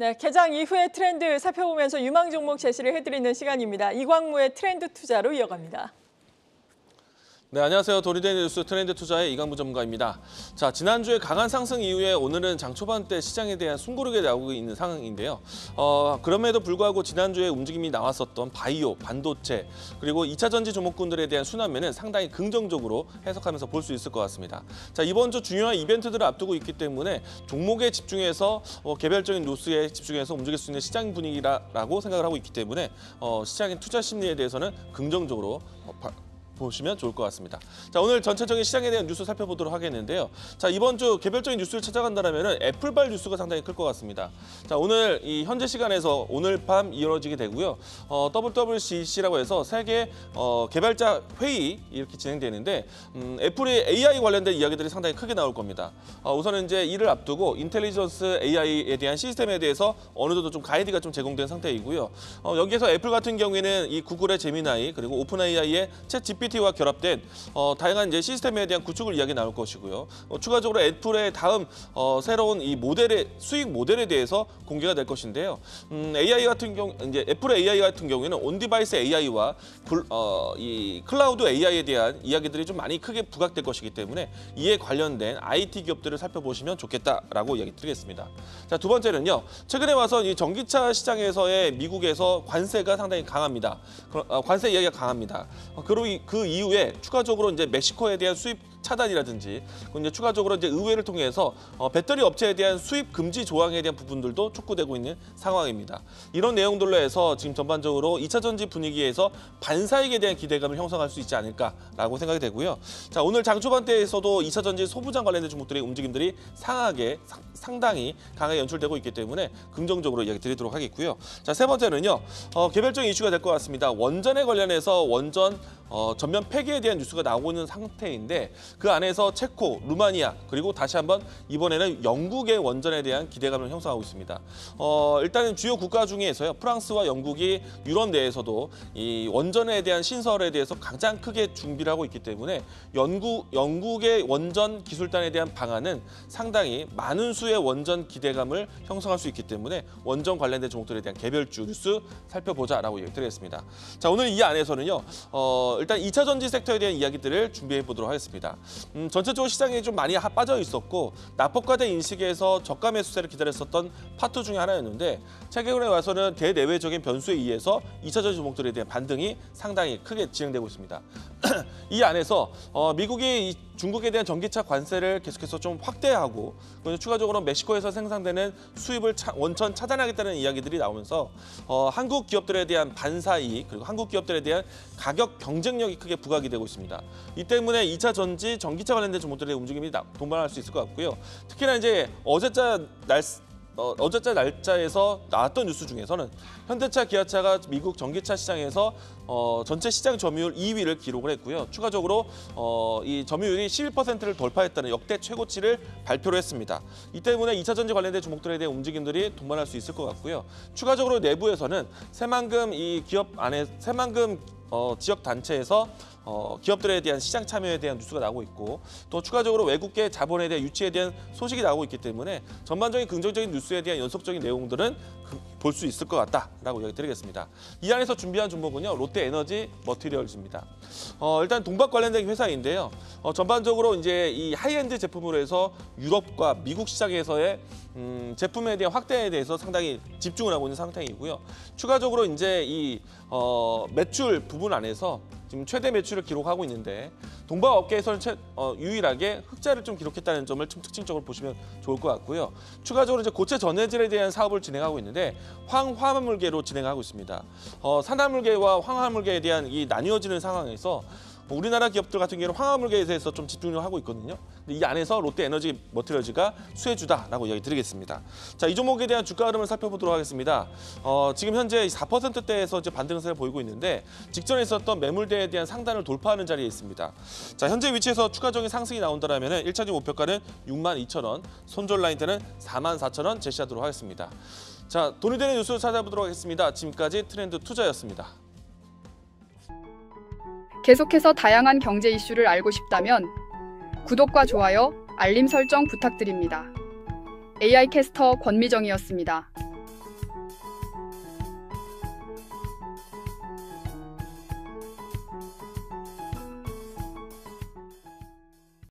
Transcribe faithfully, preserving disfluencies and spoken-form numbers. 네, 개장 이후의 트렌드 살펴보면서 유망 종목 제시를 해드리는 시간입니다. 이광무의 트렌드 투자로 이어갑니다. 네, 안녕하세요. 도리데이 뉴스 트렌드 투자의 이광무 전문가입니다. 자, 지난주에 강한 상승 이후에 오늘은 장 초반대 시장에 대한 숨고르게 나오고 있는 상황인데요. 어, 그럼에도 불구하고 지난주에 움직임이 나왔었던 바이오, 반도체, 그리고 이 차 전지 종목군들에 대한 순환매는 상당히 긍정적으로 해석하면서 볼 수 있을 것 같습니다. 자, 이번 주 중요한 이벤트들을 앞두고 있기 때문에 종목에 집중해서 어, 개별적인 노스에 집중해서 움직일 수 있는 시장 분위기라고 생각을 하고 있기 때문에 어, 시장의 투자 심리에 대해서는 긍정적으로 어, 바, 보시면 좋을 것 같습니다. 자, 오늘 전체적인 시장에 대한 뉴스 살펴보도록 하겠는데요. 자, 이번 주 개별적인 뉴스를 찾아간다면은 애플발 뉴스가 상당히 클 것 같습니다. 자, 오늘 이 현재 시간에서 오늘 밤 이어지게 되고요. 어, 더블유 더블유 씨 씨라고 해서 세계 어, 개발자 회의 이렇게 진행되는데 음, 애플이 에이 아이 관련된 이야기들이 상당히 크게 나올 겁니다. 어, 우선은 이제 이를 앞두고 인텔리전스 에이 아이에 대한 시스템에 대해서 어느 정도 좀 가이드가 좀 제공된 상태이고요. 어, 여기에서 애플 같은 경우에는 이 구글의 제미나이 그리고 오픈 에이 아이의 챗 지피티 와 결합된 어, 다양한 이제 시스템에 대한 구축을 이야기 나올 것이고요. 어, 추가적으로 애플의 다음 어, 새로운 이 모델의 수익 모델에 대해서 공개가 될 것인데요. 음, 에이 아이 같은 경우 이제 애플의 에이 아이 같은 경우에는 온 디바이스 에이 아이와 굴, 어, 이 클라우드 에이 아이에 대한 이야기들이 좀 많이 크게 부각될 것이기 때문에 이에 관련된 아이 티 기업들을 살펴보시면 좋겠다라고 이야기 드리겠습니다. 자, 두 번째는요. 최근에 와서 이 전기차 시장에서의 미국에서 관세가 상당히 강합니다. 어, 관세 이야기가 강합니다. 어, 그리고 이, 그 그 이후에 추가적으로 이제 멕시코에 대한 수입 차단이라든지, 이제 추가적으로 이제 의회를 통해서 어, 배터리 업체에 대한 수입 금지 조항에 대한 부분들도 촉구되고 있는 상황입니다. 이런 내용들로 해서 지금 전반적으로 이 차 전지 분위기에서 반사익에 대한 기대감을 형성할 수 있지 않을까라고 생각이 되고요. 자, 오늘 장 초반대에서도 이 차 전지 소부장 관련된 종목들의 움직임들이 상하게 상당히 강하게 연출되고 있기 때문에 긍정적으로 이야기 드리도록 하겠고요. 자, 세 번째는요, 어, 개별적인 이슈가 될 것 같습니다. 원전에 관련해서 원전 어, 전면 폐기에 대한 뉴스가 나오고 있는 상태인데 그 안에서 체코, 루마니아 그리고 다시 한번 이번에는 영국의 원전에 대한 기대감을 형성하고 있습니다. 어, 일단은 주요 국가 중에서요 프랑스와 영국이 유럽 내에서도 이 원전에 대한 신설에 대해서 가장 크게 준비를 하고 있기 때문에 영국, 영국의 원전 기술단에 대한 방안은 상당히 많은 수의 원전 기대감을 형성할 수 있기 때문에 원전 관련된 종목들에 대한 개별주 뉴스 살펴보자라고 얘기드리겠습니다. 자, 오늘 이 안에서는요 어, 일단 이 차 전지 섹터에 대한 이야기들을 준비해 보도록 하겠습니다. 음, 전체적으로 시장이 좀 많이 빠져 있었고 낙폭과대 인식에서 저가 매수세를 기다렸었던 파트 중에 하나였는데 최근에 와서는 대내외적인 변수에 의해서 이 차 전지 종목들에 대한 반등이 상당히 크게 진행되고 있습니다. 이 안에서 어, 미국이 이 중국에 대한 전기차 관세를 계속해서 좀 확대하고 추가적으로 멕시코에서 생산되는 수입을 차, 원천 차단하겠다는 이야기들이 나오면서 어, 한국 기업들에 대한 반사이익 그리고 한국 기업들에 대한 가격 경쟁력이 크게 부각이 되고 있습니다. 이 때문에 이 차 전지, 전기차 관련된 종목들의 움직임이 동반할 수 있을 것 같고요. 특히나 이제 어제자 날 어, 어제자 날짜에서 나왔던 뉴스 중에서는 현대차, 기아차가 미국 전기차 시장에서 어, 전체 시장 점유율 이 위를 기록을 했고요. 추가적으로 어, 이 점유율이 십일 퍼센트를 돌파했다는 역대 최고치를 발표를 했습니다. 이 때문에 이 차 전지 관련된 종목들에 대한 움직임들이 동반할 수 있을 것 같고요. 추가적으로 내부에서는 새만금 이 기업 안에 새만금 어, 지역 단체에서 어, 기업들에 대한 시장 참여에 대한 뉴스가 나오고 있고 또 추가적으로 외국계 자본에 대한 유치에 대한 소식이 나오고 있기 때문에 전반적인 긍정적인 뉴스에 대한 연속적인 내용들은 볼 수 있을 것 같다라고 이야기 드리겠습니다. 이 안에서 준비한 종목은요 롯데에너지 머티리얼즈입니다. 어, 일단 동박 관련된 회사인데요. 어, 전반적으로 이제 이 하이엔드 제품으로 해서 유럽과 미국 시장에서의 음, 제품에 대한 확대에 대해서 상당히 집중을 하고 있는 상태이고요. 추가적으로 이제 이 어, 매출 부분 안에서 지금 최대 매출을 기록하고 있는데 동박 업계에서는 최, 어, 유일하게 흑자를 좀 기록했다는 점을 좀 특징적으로 보시면 좋을 것 같고요. 추가적으로 이제 고체 전해질에 대한 사업을 진행하고 있는데 황화물계로 진행하고 있습니다. 어, 산화물계와 황화물계에 대한 이 나뉘어지는 상황에서 우리나라 기업들 같은 경우는 황화물계에 대해서 좀 집중을 하고 있거든요. 근데 이 안에서 롯데에너지 머티리얼즈가 수혜주다라고 이야기 드리겠습니다. 자, 이 종목에 대한 주가 흐름을 살펴보도록 하겠습니다. 어, 지금 현재 사 퍼센트대에서 이제 반등세를 보이고 있는데 직전에 있었던 매물대에 대한 상단을 돌파하는 자리에 있습니다. 자, 현재 위치에서 추가적인 상승이 나온다면 일 차적 목표가는 육만 이천 원, 손절 라인대는 사만 사천 원 제시하도록 하겠습니다. 자, 돈이 되는 뉴스를 찾아보도록 하겠습니다. 지금까지 트렌드 투자였습니다. 계속해서 다양한 경제 이슈를 알고 싶다면 구독과 좋아요, 알림 설정 부탁드립니다. 에이 아이 캐스터 권미정이었습니다.